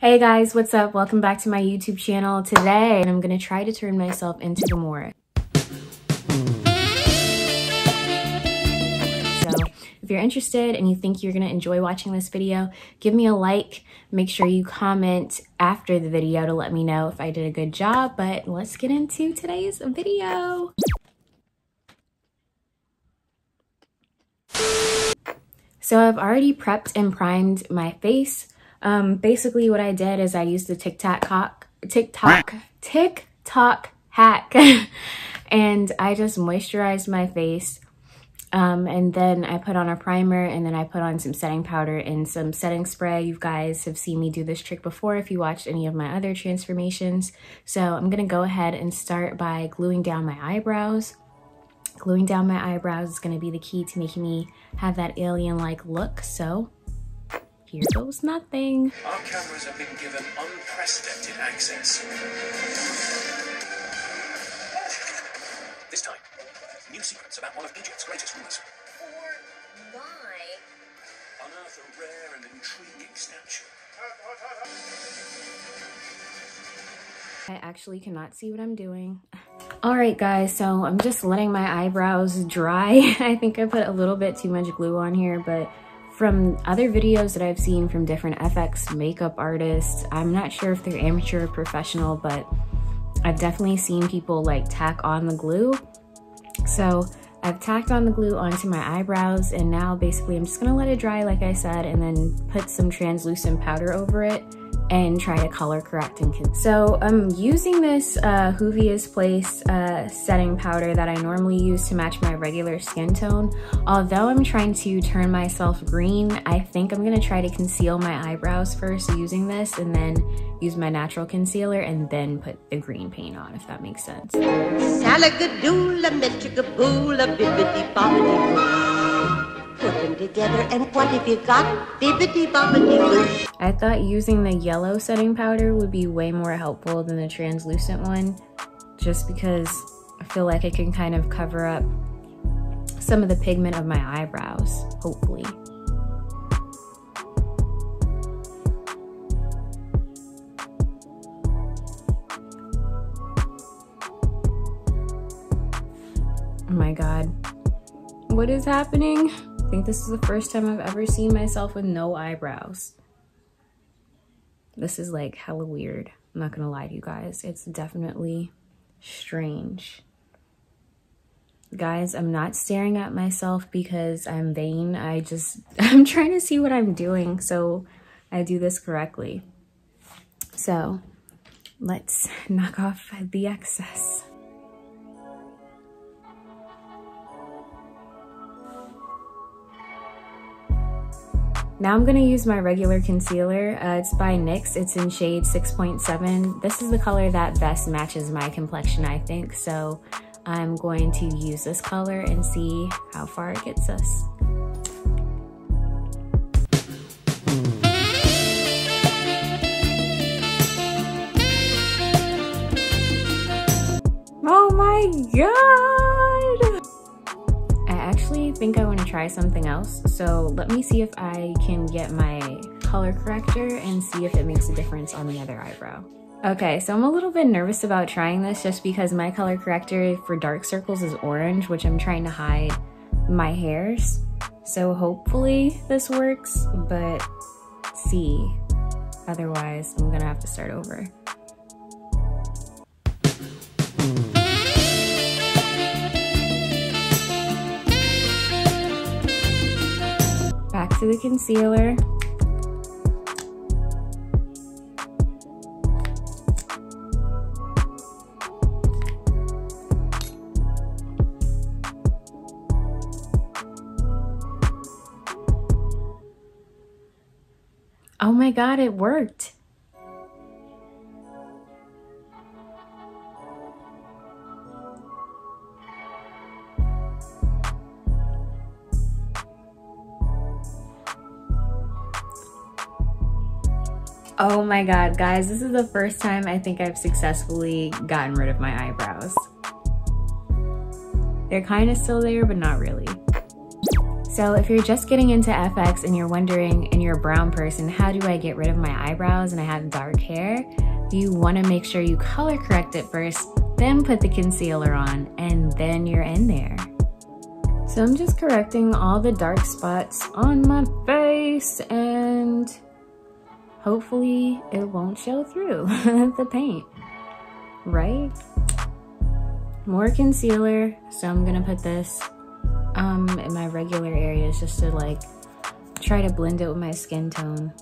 Hey guys, what's up? Welcome back to my YouTube channel. Today, I'm gonna try to turn myself into Gamora. So, if you're interested and you think you're gonna enjoy watching this video, give me a like. Make sure you comment after the video to let me know if I did a good job, but let's get into today's video. So I've already prepped and primed my face. Basically what I did is I used the TikTok hack and I just moisturized my face and then I put on a primer and then I put on some setting powder and some setting spray. You guys have seen me do this trick before if you watched any of my other transformations. So I'm gonna go ahead and start by gluing down my eyebrows. Gluing down my eyebrows is gonna be the key to making me have that alien-like look, so here goes nothing. Our cameras have been given unprecedented access. This time, new secrets about one of Egypt's greatest rulers. Or why? Unearth a rare and intriguing statue. I actually cannot see what I'm doing. Alright guys, so I'm just letting my eyebrows dry. I think I put a little bit too much glue on here, but from other videos that I've seen from different FX makeup artists, I'm not sure if they're amateur or professional, but I've definitely seen people like tack on the glue. So I've tacked on the glue onto my eyebrows and now basically I'm just gonna let it dry like I said and then put some translucent powder over it and try to color correct and conceal. So I'm using this Juvia's Place setting powder that I normally use to match my regular skin tone. Although I'm trying to turn myself green, I think I'm gonna try to conceal my eyebrows first using this and then use my natural concealer and then put the green paint on, if that makes sense. Put them together and what have you got? Bibbidi bobbidi boo. I thought using the yellow setting powder would be way more helpful than the translucent one, just because I feel like it can kind of cover up some of the pigment of my eyebrows, hopefully. Oh my God, what is happening? I think this is the first time I've ever seen myself with no eyebrows. This is like hella weird. I'm not gonna lie to you guys. It's definitely strange. Guys, I'm not staring at myself because I'm vain. I'm trying to see what I'm doing so I do this correctly. So let's knock off the excess. Now I'm gonna use my regular concealer. It's by NYX, it's in shade 6.7. This is the color that best matches my complexion, I think. So I'm going to use this color and see how far it gets us. Oh my God! Actually, I think I want to try something else, so let me see if I can get my color corrector and see if it makes a difference on the other eyebrow. Okay, so I'm a little bit nervous about trying this just because my color corrector for dark circles is orange, which I'm trying to hide my hairs, so hopefully this works, but see, otherwise I'm gonna have to start over. Back to the concealer. Oh my God, it worked. Oh my God, guys, this is the first time I think I've successfully gotten rid of my eyebrows. They're kind of still there, but not really. So if you're just getting into FX and you're wondering, and you're a brown person, how do I get rid of my eyebrows and I have dark hair? You want to make sure you color correct it first, then put the concealer on, and then you're in there. So I'm just correcting all the dark spots on my face and hopefully it won't show through the paint, right? More concealer, so I'm gonna put this in my regular areas just to like try to blend it with my skin tone.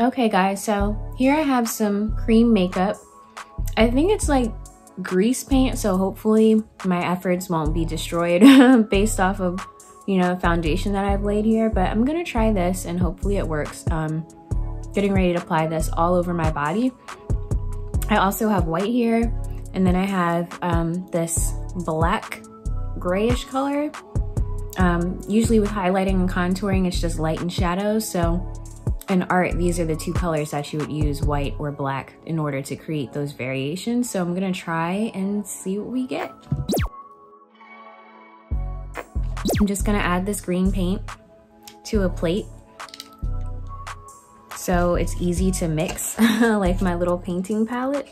Okay guys, so here I have some cream makeup. I think it's like grease paint, so hopefully my efforts won't be destroyed based off of, you know, foundation that I've laid here, but I'm gonna try this and hopefully it works. Getting ready to apply this all over my body. I also have white here, and then I have this black grayish color. Usually with highlighting and contouring, it's just light and shadows, so in art, these are the two colors that you would use, white or black, in order to create those variations. So I'm gonna try and see what we get. I'm just gonna add this green paint to a plate so it's easy to mix, like my little painting palette.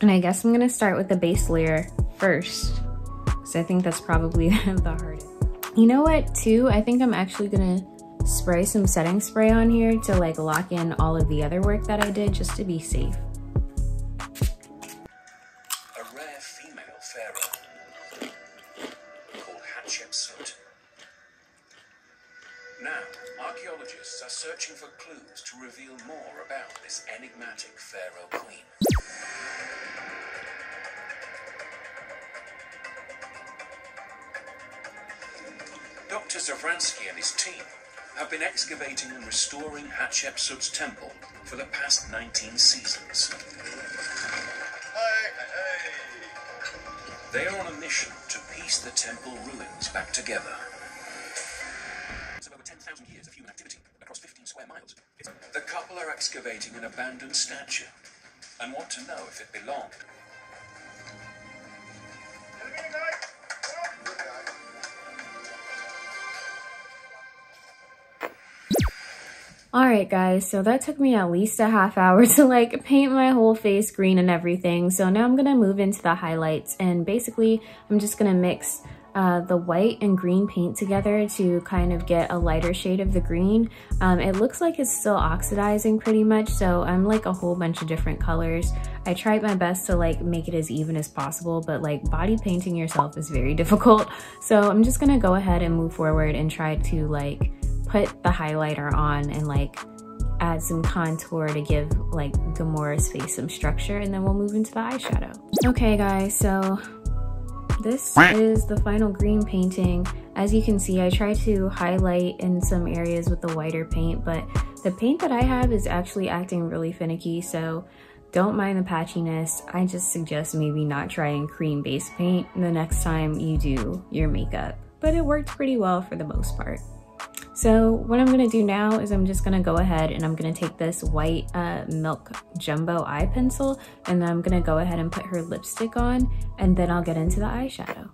And I guess I'm gonna start with the base layer first, because I think that's probably the hardest. You know what, too? I think I'm actually gonna spray some setting spray on here to like lock in all of the other work that I did, just to be safe. A rare female pharaoh called Hatshepsut. Now, archaeologists are searching for clues to reveal more about this enigmatic pharaoh queen. Dr. Zavransky and his team have been excavating and restoring Hatshepsut's temple for the past 19 seasons. They are on a mission to piece the temple ruins back together. It's over 10,000 years of human activity across 15 square miles. The couple are excavating an abandoned statue and want to know if it belonged. All right guys, so that took me at least a half hour to like paint my whole face green and everything. So now I'm gonna move into the highlights, and basically I'm just gonna mix the white and green paint together to kind of get a lighter shade of the green. It looks like it's still oxidizing pretty much, so I'm like a whole bunch of different colors. I tried my best to like make it as even as possible, but like body painting yourself is very difficult. So I'm just gonna go ahead and move forward and try to like put the highlighter on and like add some contour to give like Gamora's face some structure, and then we'll move into the eyeshadow. Okay guys, so this is the final green painting. As you can see, I try to highlight in some areas with the whiter paint, but the paint that I have is actually acting really finicky, so don't mind the patchiness. I just suggest maybe not trying cream-based paint the next time you do your makeup, but it worked pretty well for the most part. So what I'm gonna do now is I'm just gonna go ahead and I'm gonna take this white Milk Jumbo eye pencil, and then I'm gonna go ahead and put her lipstick on, and then I'll get into the eyeshadow.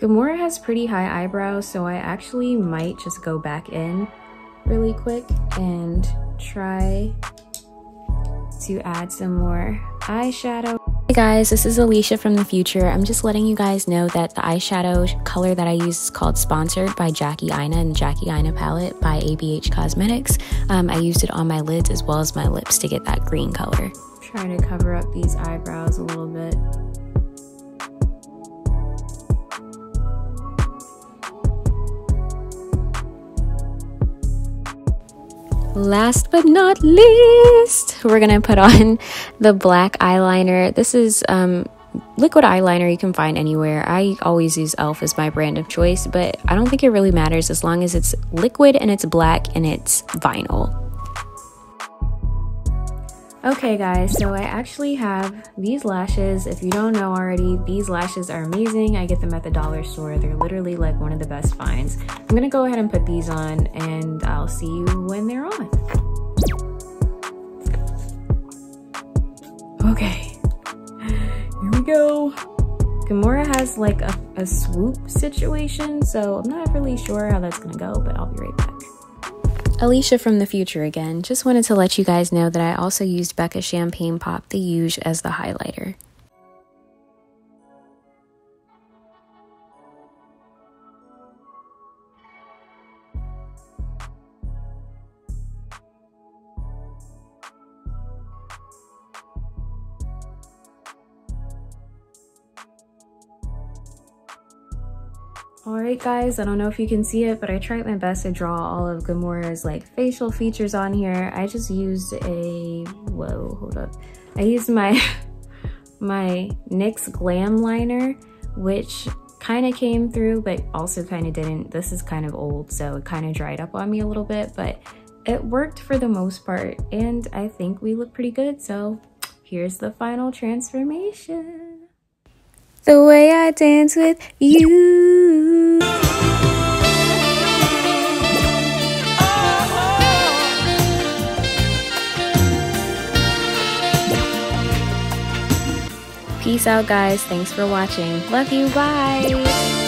Gamora has pretty high eyebrows, so I actually might just go back in really quick and try to add some more eyeshadow. Hey guys, this is Alicia from the future. I'm just letting you guys know that the eyeshadow color that I use is called Sponsored by Jackie Aina and the Jackie Aina palette by ABH Cosmetics. I used it on my lids as well as my lips to get that green color. Trying to cover up these eyebrows a little bit. Last but not least, we're gonna put on the black eyeliner. This is liquid eyeliner you can find anywhere. I always use e.l.f. as my brand of choice, but I don't think it really matters as long as it's liquid and it's black and it's vinyl. Okay guys, so I actually have these lashes. If you don't know already, these lashes are amazing. I get them at the dollar store. They're literally like one of the best finds. I'm gonna go ahead and put these on and I'll see you when they're on. Okay, here we go. Gamora has like a swoop situation, so I'm not really sure how that's gonna go, but I'll be right back. Alicia from the future again. Just wanted to let you guys know that I also used Becca Champagne Pop the Huge as the highlighter. Alright guys, I don't know if you can see it, but I tried my best to draw all of Gamora's like facial features on here. I just used a, whoa, hold up. I used my NYX Glam Liner, which kind of came through, but also kind of didn't. This is kind of old, so it kind of dried up on me a little bit, but it worked for the most part. And I think we look pretty good, so here's the final transformation. The way I dance with you. Peace out guys, thanks for watching. Love you, bye!